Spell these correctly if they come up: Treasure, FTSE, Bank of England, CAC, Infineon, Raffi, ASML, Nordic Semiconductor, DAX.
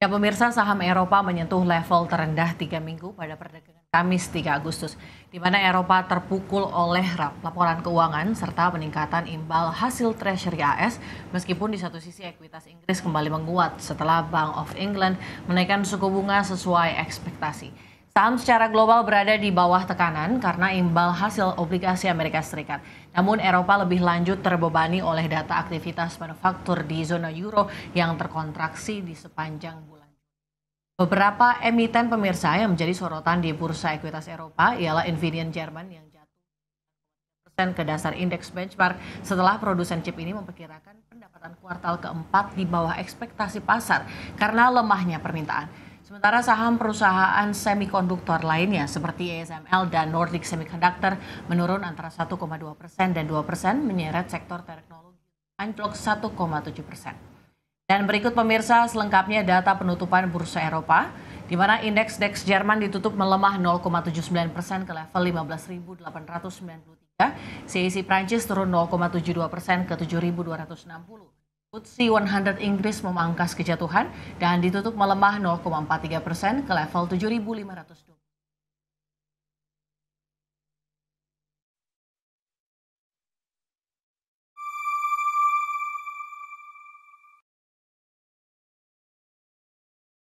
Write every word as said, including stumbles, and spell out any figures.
Ya pemirsa, saham Eropa menyentuh level terendah tiga minggu pada perdagangan Kamis tiga Agustus, di mana Eropa terpukul oleh laporan keuangan serta peningkatan imbal hasil treasury A S, meskipun di satu sisi ekuitas Inggris kembali menguat setelah Bank of England menaikkan suku bunga sesuai ekspektasi. Saham secara global berada di bawah tekanan karena imbal hasil obligasi Amerika Serikat. Namun Eropa lebih lanjut terbebani oleh data aktivitas manufaktur di zona euro yang terkontraksi di sepanjang bulan. Beberapa emiten pemirsa yang menjadi sorotan di bursa ekuitas Eropa ialah Infineon Jerman yang jatuh ke dasar indeks benchmark setelah produsen chip ini memperkirakan pendapatan kuartal keempat di bawah ekspektasi pasar karena lemahnya permintaan. Sementara saham perusahaan semikonduktor lainnya seperti A S M L dan Nordic Semiconductor menurun antara satu koma dua persen dan dua persen, menyeret sektor teknologi anjlok satu koma tujuh persen. Dan berikut pemirsa selengkapnya data penutupan bursa Eropa, di mana indeks D A X Jerman ditutup melemah nol koma tujuh sembilan persen ke level lima belas ribu delapan ratus sembilan puluh tiga, C A C Prancis turun nol koma tujuh dua persen ke tujuh ribu dua ratus enam puluh, F T S E seratus Inggris memangkas kejatuhan dan ditutup melemah nol koma empat tiga persen ke level tujuh ribu lima ratus dua puluh.